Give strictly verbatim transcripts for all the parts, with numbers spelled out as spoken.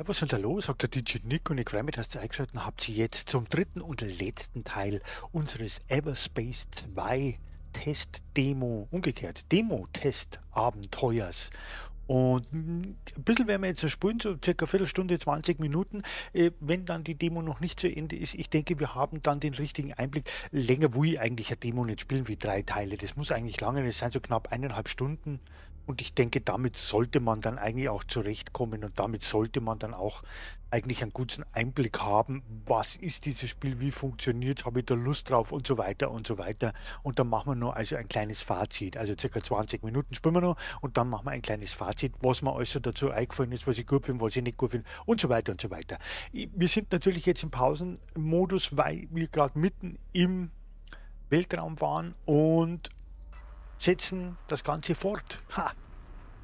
Ja, was soll da los, sagt der D J Nick, und ich freue mich, dass ihr eingeschaltet habt. Jetzt zum dritten und letzten Teil unseres Everspace zwei Test-Demo, umgekehrt, Demo-Test-Abenteuers. Und ein bisschen werden wir jetzt spielen, so circa eine Viertelstunde, zwanzig Minuten, wenn dann die Demo noch nicht zu Ende ist. Ich denke, wir haben dann den richtigen Einblick. Länger will ich eigentlich eine Demo nicht spielen wie drei Teile. Das muss eigentlich lange, das sind so knapp eineinhalb Stunden. Und ich denke, damit sollte man dann eigentlich auch zurechtkommen und damit sollte man dann auch eigentlich einen guten Einblick haben, was ist dieses Spiel, wie funktioniert es, habe ich da Lust drauf und so weiter und so weiter. Und dann machen wir noch also ein kleines Fazit, also circa zwanzig Minuten spielen wir noch und dann machen wir ein kleines Fazit, was mir alles so dazu eingefallen ist, was ich gut finde, was ich nicht gut finde und so weiter und so weiter. Wir sind natürlich jetzt im Pausenmodus, weil wir gerade mitten im Weltraum waren und setzen das Ganze fort. Ha!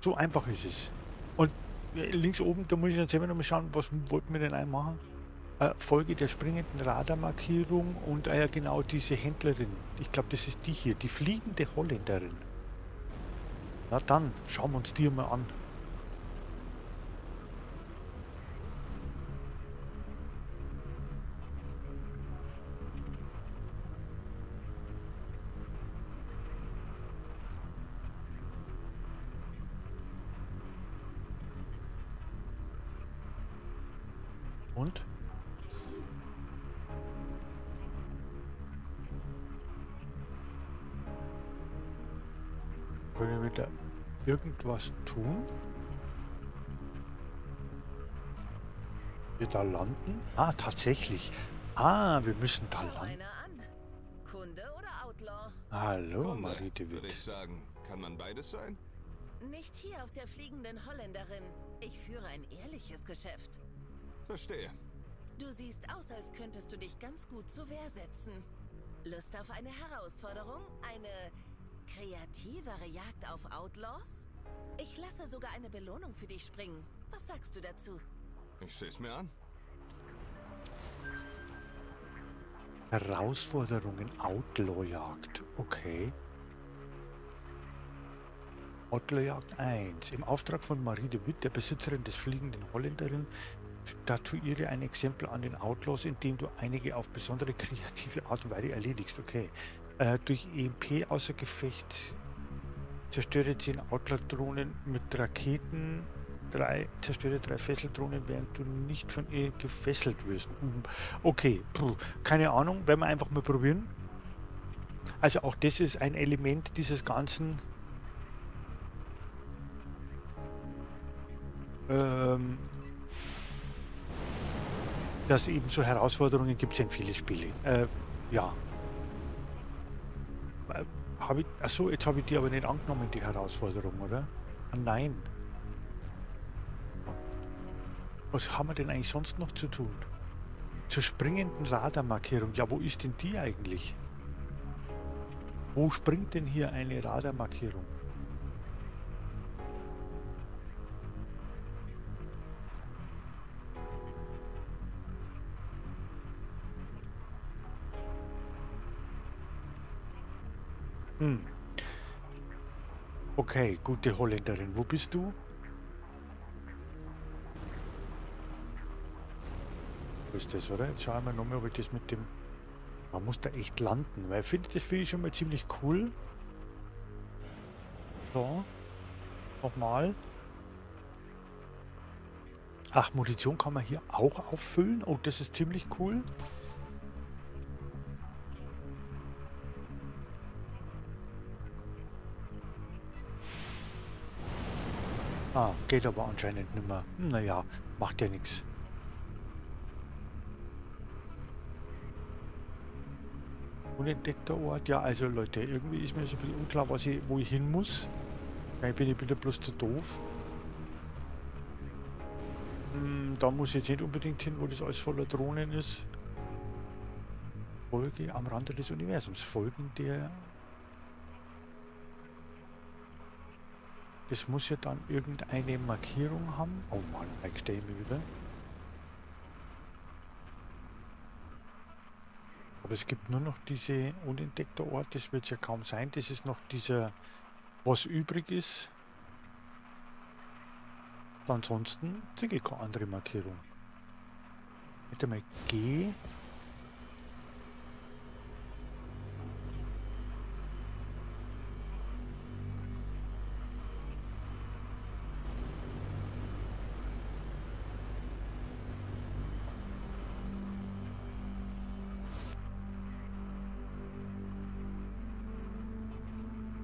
So einfach ist es. Und links oben, da muss ich jetzt immer noch mal schauen, was wollten wir denn einmal machen? Äh, Folge der springenden Radarmarkierung und äh, genau diese Händlerin. Ich glaube, das ist die hier, die fliegende Holländerin. Na dann, schauen wir uns die mal an. Und? Können wir da irgendwas tun? Wir da landen? Ah, tatsächlich. Ah, wir müssen da landen. Kunde oder Outlaw? Hallo, Marie Dewitt. Würde ich sagen, kann man beides sein? Nicht hier auf der fliegenden Holländerin. Ich führe ein ehrliches Geschäft. Verstehe. Du siehst aus, als könntest du dich ganz gut zur Wehr setzen. Lust auf eine Herausforderung? Eine kreativere Jagd auf Outlaws? Ich lasse sogar eine Belohnung für dich springen. Was sagst du dazu? Ich seh's mir an. Herausforderungen Outlaw-Jagd. Okay. Outlaw-Jagd eins. Im Auftrag von Marie Dewitt, der Besitzerin des fliegenden Holländerin, statuiere ein Exempel an den Outlaws, indem du einige auf besondere kreative Art und Weise erledigst. Okay. Äh, durch E M P außer Gefecht zerstöre zehn Outlaw-Drohnen mit Raketen. Drei, zerstöre drei Fesseldrohnen, während du nicht von ihr gefesselt wirst. Okay, puh, keine Ahnung, werden wir einfach mal probieren. Also auch das ist ein Element dieses ganzen ähm, dass eben so Herausforderungen gibt es in viele Spiele. Äh, ja. Äh, hab ich, achso, jetzt habe ich die aber nicht angenommen, die Herausforderung, oder? Ah, nein. Was haben wir denn eigentlich sonst noch zu tun? Zur springenden Radarmarkierung. Ja, wo ist denn die eigentlich? Wo springt denn hier eine Radarmarkierung? Hm. Okay, gute Holländerin, wo bist du? Wo ist das, oder? Jetzt schauen wir nochmal, ob ich das mit dem... Man muss da echt landen, weil ich finde, das finde ich schon mal ziemlich cool. So. Nochmal. Ach, Munition kann man hier auch auffüllen. Oh, das ist ziemlich cool. Ah, geht aber anscheinend nicht mehr. Naja, macht ja nichts. Unentdeckter Ort. Ja, also Leute, irgendwie ist mir so ein bisschen unklar, was ich, wo ich hin muss. Ich bin ich wieder bloß zu doof. Hm, da muss ich jetzt nicht unbedingt hin, wo das alles voller Drohnen ist. Folge am Rande des Universums. Folgen der... Das muss ja dann irgendeine Markierung haben. Oh Mann, ich stehe mir wieder. Aber es gibt nur noch diese unentdeckte Ort, das wird es ja kaum sein. Das ist noch dieser, was übrig ist. Ansonsten ziehe ich keine andere Markierung. Mit einmal G.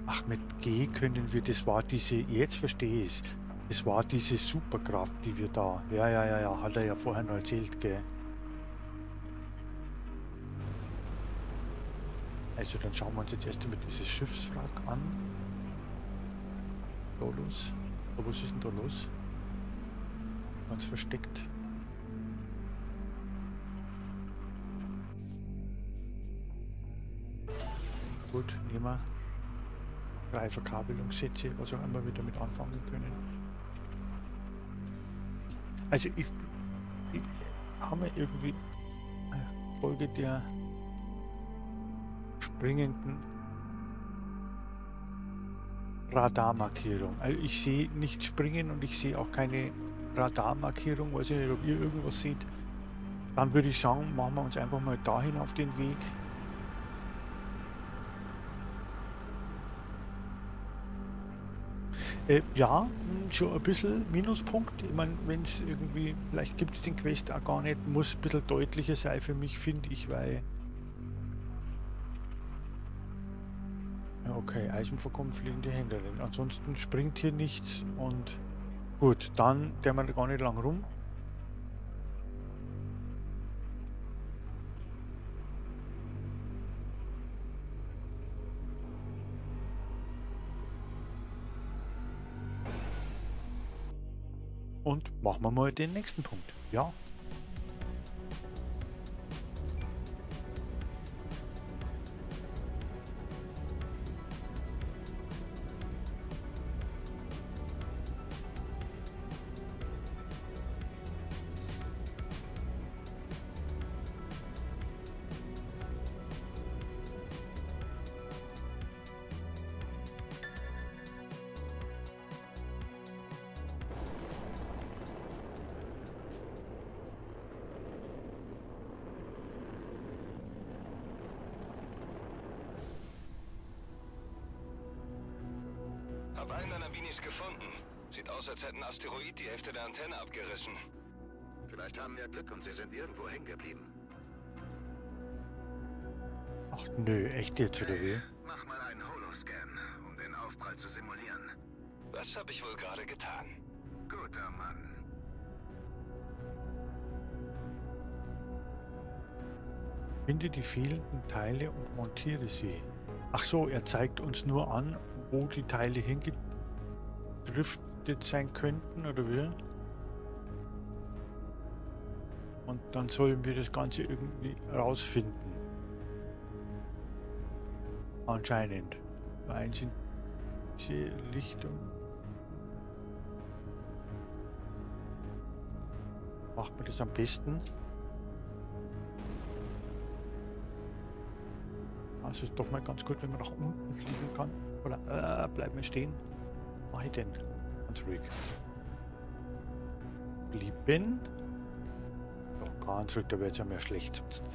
Ach, mit G können wir, das war diese, jetzt verstehe ich es, das war diese Superkraft, die wir da, ja, ja, ja, ja, hat er ja vorher noch erzählt, gell. Also dann schauen wir uns jetzt erst mal dieses Schiffswrack an. Da los, oh, was ist denn da los? Ganz versteckt. Gut, nehmen wir. Drei Verkabelungssätze, was auch immer wir damit anfangen können. Also ich, ich habe irgendwie Folge der springenden Radarmarkierung. Also ich sehe nicht springen und ich sehe auch keine Radarmarkierung, weiß ich nicht, ob ihr irgendwas seht. Dann würde ich sagen, machen wir uns einfach mal dahin auf den Weg. Äh, ja, schon ein bisschen Minuspunkt. Ich meine, wenn es irgendwie, vielleicht gibt es den Quest auch gar nicht, muss ein bisschen deutlicher sein für mich, finde ich, weil... Ja, okay, Eisenvorkommen, fliegende Händlerin. Ansonsten springt hier nichts und... Gut, dann der man gar nicht lang rum. Und machen wir mal den nächsten Punkt. Ja. Als hätten Asteroid die Hälfte der Antenne abgerissen. Vielleicht haben wir Glück und sie sind irgendwo hängen geblieben. Ach nö, echt jetzt oder wie? Mach mal einen Holoscan, um den Aufprall zu simulieren. Das habe ich wohl gerade getan. Guter Mann. Finde die fehlenden Teile und montiere sie. Ach so, er zeigt uns nur an, wo die Teile hingedriftet sein könnten oder wir und dann sollen wir das Ganze irgendwie rausfinden. Anscheinend. Eins sind die Lichtung. Macht man das am besten? Also ist doch mal ganz gut, wenn man nach unten fliegen kann. Oder äh, bleiben wir stehen. Mach ich denn? Ruhig. Blieben. Doch ganz ruhig, da wird es ja mehr schlecht sonst.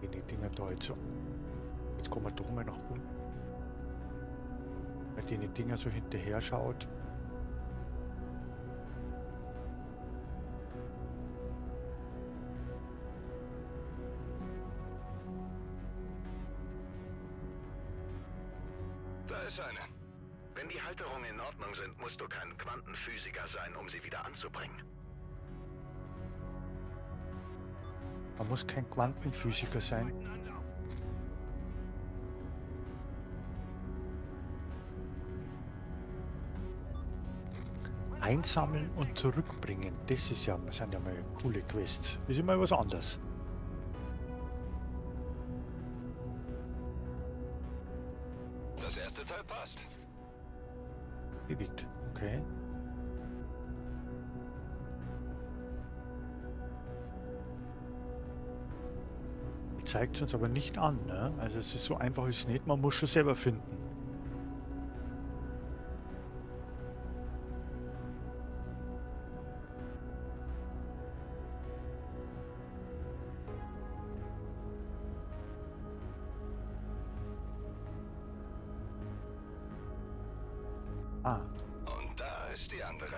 Gehen die Dinger da jetzt so. Jetzt kommen wir doch mal nach unten. Weil die Dinger so hinterher schaut. Sind, musst du kein Quantenphysiker sein, um sie wieder anzubringen. Man muss kein Quantenphysiker sein. Einsammeln und zurückbringen, das ist ja, das sind ja mal coole Quests. Das ist immer was anderes. Das erste Teil passt. Bewegt. Okay. Zeigt es uns aber nicht an, ne? Also es ist so einfach, ist es nicht. Man muss schon selber finden. Ah. Und da ist die andere.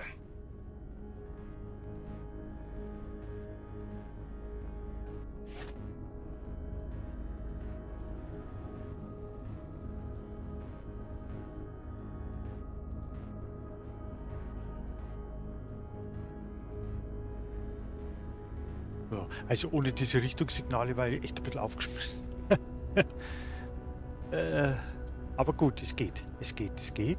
Ja, also ohne diese Richtungssignale war ich echt ein bisschen aufgeschmissen. äh, aber gut, es geht. Es geht, es geht.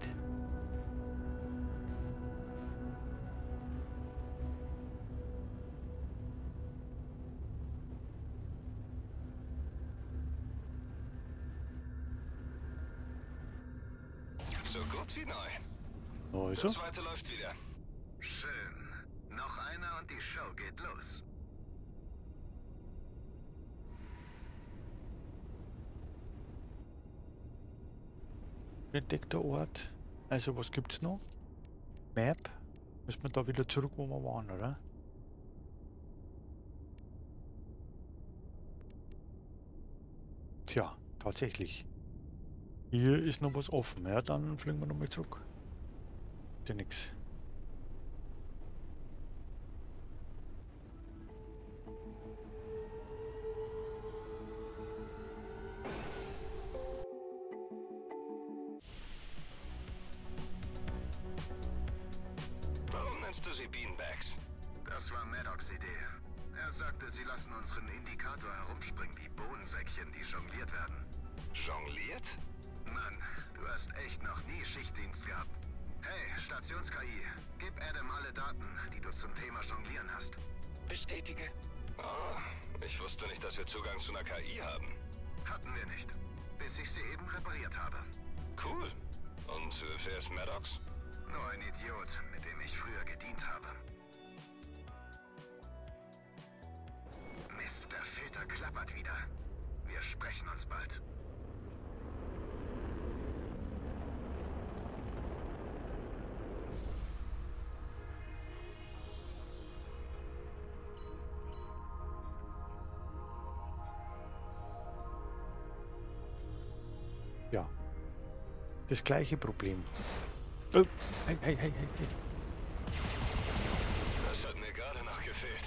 So gut wie neu. Also. Der zweite läuft wieder. Schön. Noch einer und die Show geht los. Entdeckter Ort. Also, was gibt's noch? Map. Müssen wir da wieder zurück, wo wir waren, oder? Tja, tatsächlich. Hier ist noch was offen. Ja, dann fliegen wir nochmal zurück. Ist ja nix. Das gleiche Problem. Oh. Hey, hey, hey, hey, hey. Das hat mir gerade noch gefehlt.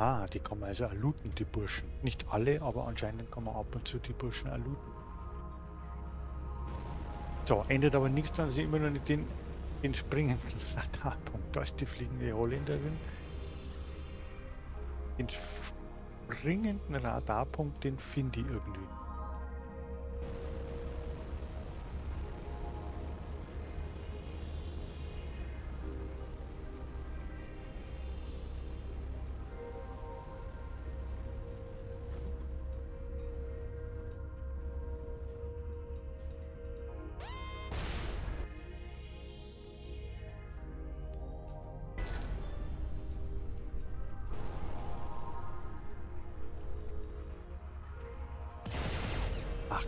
Ah, die kann man also erluten, die Burschen. Nicht alle, aber anscheinend kann man ab und zu die Burschen erluten. So, ändert aber nichts daran, dass ich immer noch nicht den, den springenden Radarpunkt. Da ist die fliegende Holländerin. Den springenden Radarpunkt, den finde ich irgendwie.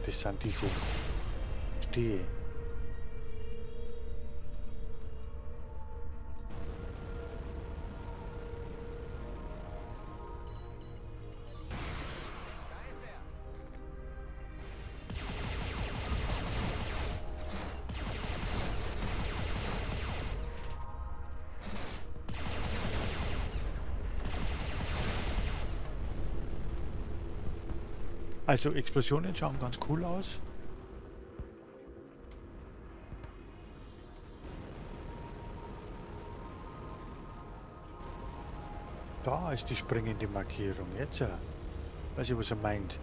Das sind diese Stehe. Also Explosionen schauen ganz cool aus. Da ist die springende Markierung. Jetzt weiß ich, was er meint.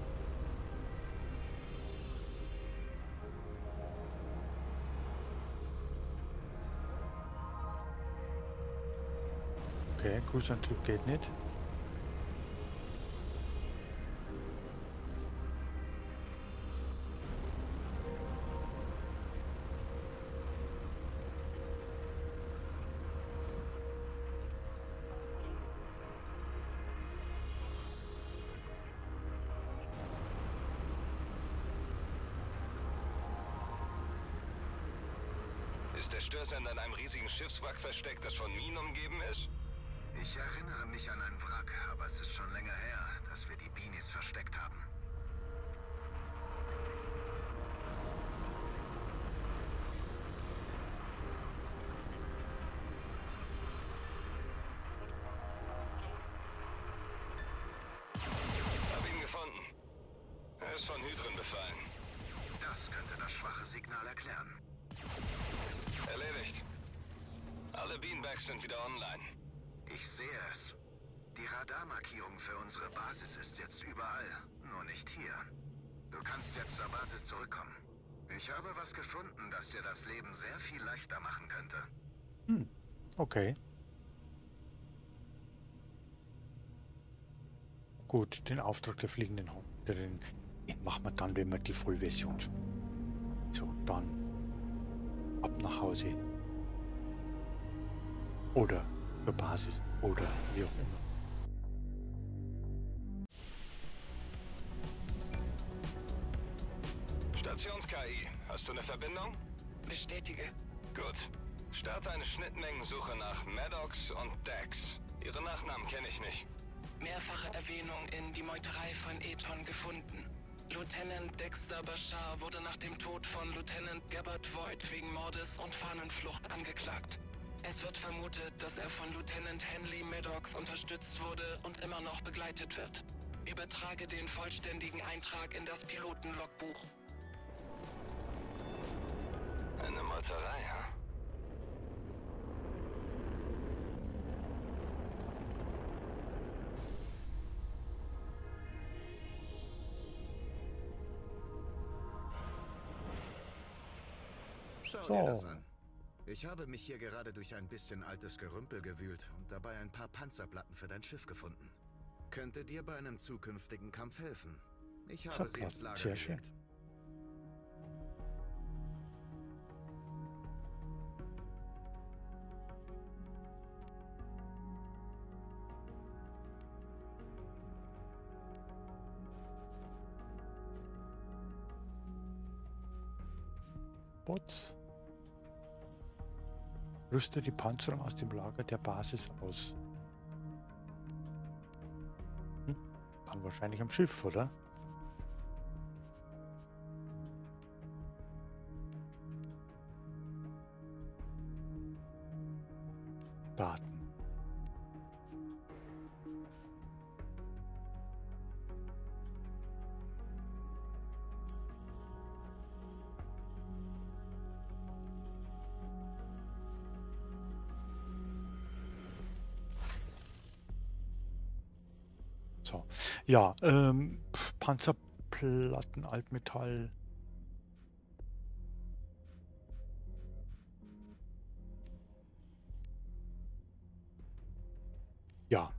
Okay, Kursantrieb geht nicht. Ist der Störsender in einem riesigen Schiffswrack versteckt, das von Minen umgeben ist? Ich erinnere mich an einen Wrack, aber es ist schon länger her, dass wir die Beanies versteckt haben. Hab ihn gefunden. Er ist von Hydren befallen. Das könnte das schwache Signal erklären. Erledigt. Alle Beanbags sind wieder online. Ich sehe es. Die Radarmarkierung für unsere Basis ist jetzt überall, nur nicht hier. Du kannst jetzt zur Basis zurückkommen. Ich habe was gefunden, das dir das Leben sehr viel leichter machen könnte. Hm, okay. Gut, den Auftrag der fliegenden Hunde, den machen wir dann, wenn wir die Vollversion spielen. So, dann ab nach Hause. Oder zur Basis. Oder wie auch immer. Stations-K I, hast du eine Verbindung? Bestätige. Gut. Starte eine Schnittmengensuche nach Maddox und Dax. Ihre Nachnamen kenne ich nicht. Mehrfache Erwähnung in die Meuterei von Eton gefunden. Lieutenant Dexter Bashar wurde nach dem Tod von Lieutenant Gabbard Voigt wegen Mordes und Fahnenflucht angeklagt. Es wird vermutet, dass er von Lieutenant Henley Maddox unterstützt wurde und immer noch begleitet wird. Übertrage den vollständigen Eintrag in das Pilotenlogbuch. Eine Meuterei, ja? So. Ich habe mich hier gerade durch ein bisschen altes Gerümpel gewühlt und dabei ein paar Panzerplatten für dein Schiff gefunden. Könnte dir bei einem zukünftigen Kampf helfen. Ich habe sie ins Lager gelegt. Bots. Rüste die Panzerung aus dem Lager der Basis aus. Hm, dann wahrscheinlich am Schiff, oder? Daten. So. Ja, ähm, Panzerplatten, Altmetall. Ja,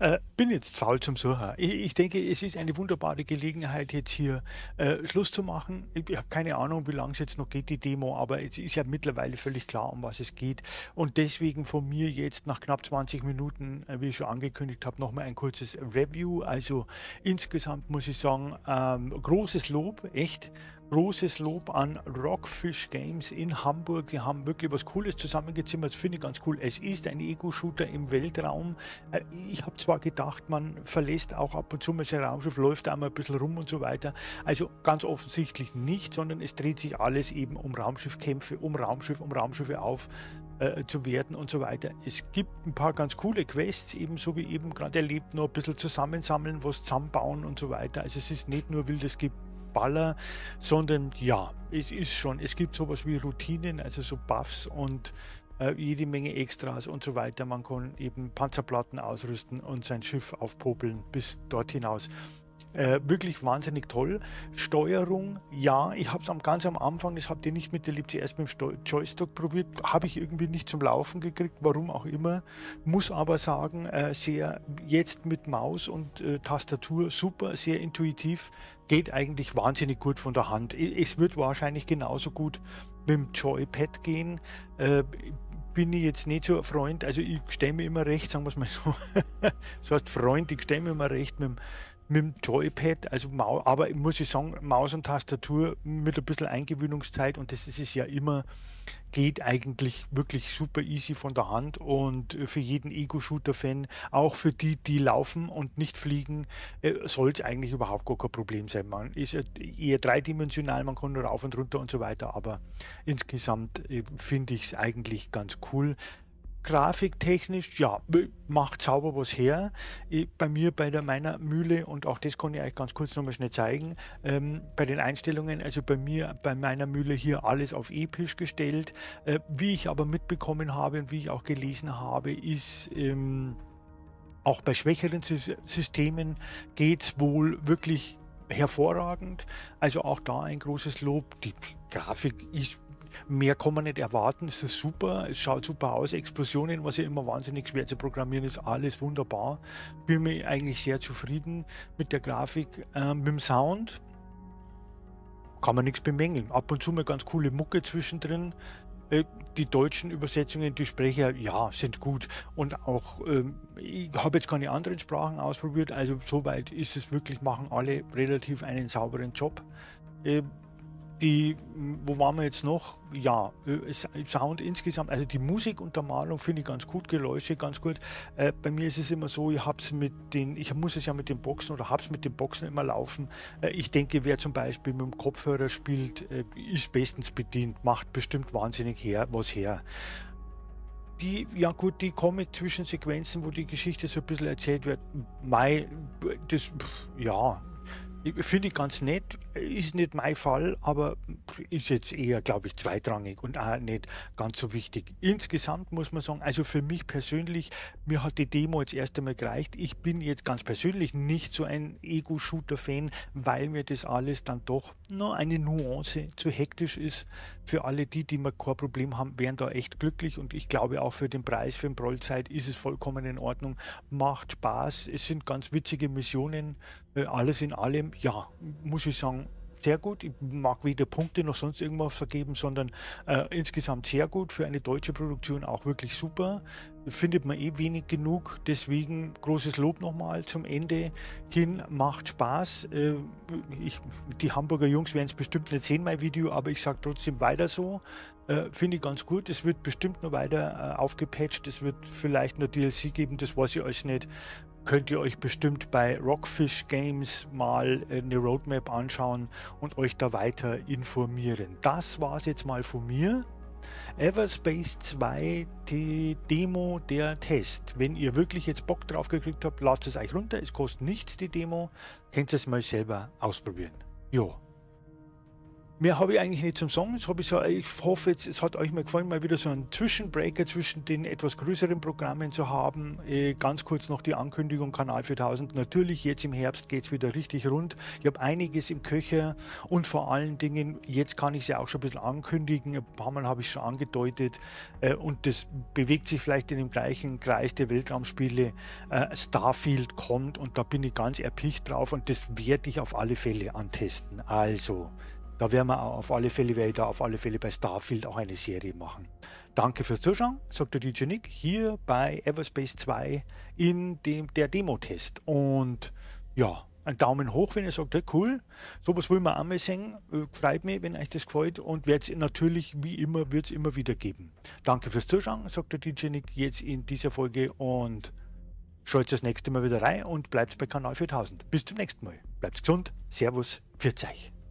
äh, bin jetzt faul zum Suchen. Ich, ich denke, es ist eine wunderbare Gelegenheit, jetzt hier äh, Schluss zu machen. Ich, ich habe keine Ahnung, wie lange es jetzt noch geht, die Demo, aber es ist ja mittlerweile völlig klar, um was es geht. Und deswegen von mir jetzt nach knapp zwanzig Minuten, äh, wie ich schon angekündigt habe, nochmal ein kurzes Review. Also insgesamt muss ich sagen, ähm, großes Lob, echt. Großes Lob an Rockfish Games in Hamburg. Die haben wirklich was Cooles zusammengezimmert. Das finde ich ganz cool. Es ist ein Ego-Shooter im Weltraum. Ich habe zwar gedacht, man verlässt auch ab und zu mal sein Raumschiff, läuft einmal ein bisschen rum und so weiter. Also ganz offensichtlich nicht, sondern es dreht sich alles eben um Raumschiffkämpfe, um Raumschiff, um Raumschiffe auf. Äh, zu werden und so weiter. Es gibt ein paar ganz coole Quests, ebenso wie eben gerade erlebt, nur ein bisschen zusammensammeln, was zusammenbauen und so weiter. Also es ist nicht nur wildes Geballer, sondern ja, es ist schon, es gibt sowas wie Routinen, also so Buffs und äh, jede Menge Extras und so weiter. Man kann eben Panzerplatten ausrüsten und sein Schiff aufpopeln bis dort hinaus. Äh, wirklich wahnsinnig toll. Steuerung, ja, ich habe es am, ganz am Anfang, das habt ihr nicht miterlebt, zuerst mit dem Joystick probiert, habe ich irgendwie nicht zum Laufen gekriegt, warum auch immer. Muss aber sagen, äh, sehr jetzt mit Maus und äh, Tastatur super, sehr intuitiv, geht eigentlich wahnsinnig gut von der Hand. Es wird wahrscheinlich genauso gut mit dem Joypad gehen. Äh, bin ich jetzt nicht so ein Freund, also ich stelle mir immer recht, sagen wir es mal so, das heißt Freund, ich stelle mir immer recht mit dem mit dem Joypad, also aber muss ich sagen, Maus und Tastatur mit ein bisschen Eingewöhnungszeit, und das ist es ja immer, geht eigentlich wirklich super easy von der Hand, und für jeden Ego-Shooter-Fan, auch für die, die laufen und nicht fliegen, soll es eigentlich überhaupt gar kein Problem sein. Man ist eher dreidimensional, man kann nur rauf und runter und so weiter, aber insgesamt finde ich es eigentlich ganz cool. Grafiktechnisch, ja, macht sauber was her. Bei mir, bei der meiner Mühle, und auch das kann ich euch ganz kurz nochmal schnell zeigen, ähm, bei den Einstellungen, also bei mir, bei meiner Mühle hier alles auf episch gestellt. Äh, wie ich aber mitbekommen habe und wie ich auch gelesen habe, ist... Ähm, auch bei schwächeren Systemen geht es wohl wirklich hervorragend. Also auch da ein großes Lob. Die Grafik ist... Mehr kann man nicht erwarten, es ist super, es schaut super aus, Explosionen, was ja immer wahnsinnig schwer zu programmieren ist, alles wunderbar. Bin mir eigentlich sehr zufrieden mit der Grafik, ähm, mit dem Sound kann man nichts bemängeln. Ab und zu mal ganz coole Mucke zwischendrin. Äh, die deutschen Übersetzungen, die Sprecher, ja, sind gut. Und auch, ähm, ich habe jetzt keine anderen Sprachen ausprobiert, also soweit ist es wirklich, machen alle relativ einen sauberen Job. Äh, Die, wo waren wir jetzt noch? Ja, Sound insgesamt, also die Musikuntermalung finde ich ganz gut, Geräusche ganz gut. Äh, bei mir ist es immer so, ich hab's mit den, ich muss es ja mit den Boxen oder hab's mit den Boxen immer laufen. Äh, ich denke, wer zum Beispiel mit dem Kopfhörer spielt, äh, ist bestens bedient, macht bestimmt wahnsinnig her, was her. Die, ja gut, die Comic-Zwischensequenzen, wo die Geschichte so ein bisschen erzählt wird, mei, das, ja... Finde ich ganz nett, ist nicht mein Fall, aber ist jetzt eher, glaube ich, zweitrangig und auch nicht ganz so wichtig. Insgesamt muss man sagen, also für mich persönlich, mir hat die Demo jetzt erst einmal gereicht. Ich bin jetzt ganz persönlich nicht so ein Ego-Shooter-Fan, weil mir das alles dann doch nur eine Nuance zu hektisch ist. Für alle die, die mal kein Problem haben, wären da echt glücklich, und ich glaube auch für den Preis, für den Rollzeit ist es vollkommen in Ordnung. Macht Spaß, es sind ganz witzige Missionen, alles in allem. Ja, muss ich sagen, sehr gut. Ich mag weder Punkte noch sonst irgendwas vergeben, sondern äh, insgesamt sehr gut. Für eine deutsche Produktion auch wirklich super. Findet man eh wenig genug. Deswegen großes Lob nochmal zum Ende hin. Macht Spaß. Äh, ich, die Hamburger Jungs werden es bestimmt nicht sehen, mein Video, aber ich sage trotzdem weiter so. Äh, Finde ich ganz gut. Es wird bestimmt noch weiter äh, aufgepatcht. Es wird vielleicht noch D L C geben, das weiß ich alles nicht. Könnt ihr euch bestimmt bei Rockfish Games mal eine Roadmap anschauen und euch da weiter informieren. Das war es jetzt mal von mir. Everspace zwei, die Demo, der Test. Wenn ihr wirklich jetzt Bock drauf gekriegt habt, ladet es euch runter. Es kostet nichts, die Demo. Könnt ihr es mal selber ausprobieren. Jo. Mehr habe ich eigentlich nicht zum Sagen. Jetzt habe ich, so, ich hoffe, jetzt, es hat euch mal gefallen, mal wieder so einen Zwischenbreaker zwischen den etwas größeren Programmen zu haben. Äh, ganz kurz noch die Ankündigung, Kanal viertausend. Natürlich, jetzt im Herbst geht es wieder richtig rund. Ich habe einiges im Köcher, und vor allen Dingen, jetzt kann ich es ja auch schon ein bisschen ankündigen. Ein paar Mal habe ich es schon angedeutet. Äh, und das bewegt sich vielleicht in dem gleichen Kreis der Weltraumspiele. Äh, Starfield kommt, und da bin ich ganz erpicht drauf, und das werde ich auf alle Fälle antesten. Also... Da werden wir auf alle Fälle, werde ich da auf alle Fälle bei Starfield auch eine Serie machen. Danke fürs Zuschauen, sagt der D J Nick, hier bei Everspace zwei in dem, der Demo-Test. Und ja, einen Daumen hoch, wenn ihr sagt, hey, cool, sowas wollen wir einmal sehen. Freut mich, wenn euch das gefällt, und wird es natürlich, wie immer, wird es immer wieder geben. Danke fürs Zuschauen, sagt der D J Nick jetzt in dieser Folge, und schaut das nächste Mal wieder rein und bleibt bei Kanal viertausend. Bis zum nächsten Mal. Bleibt gesund, Servus, pfiat euch.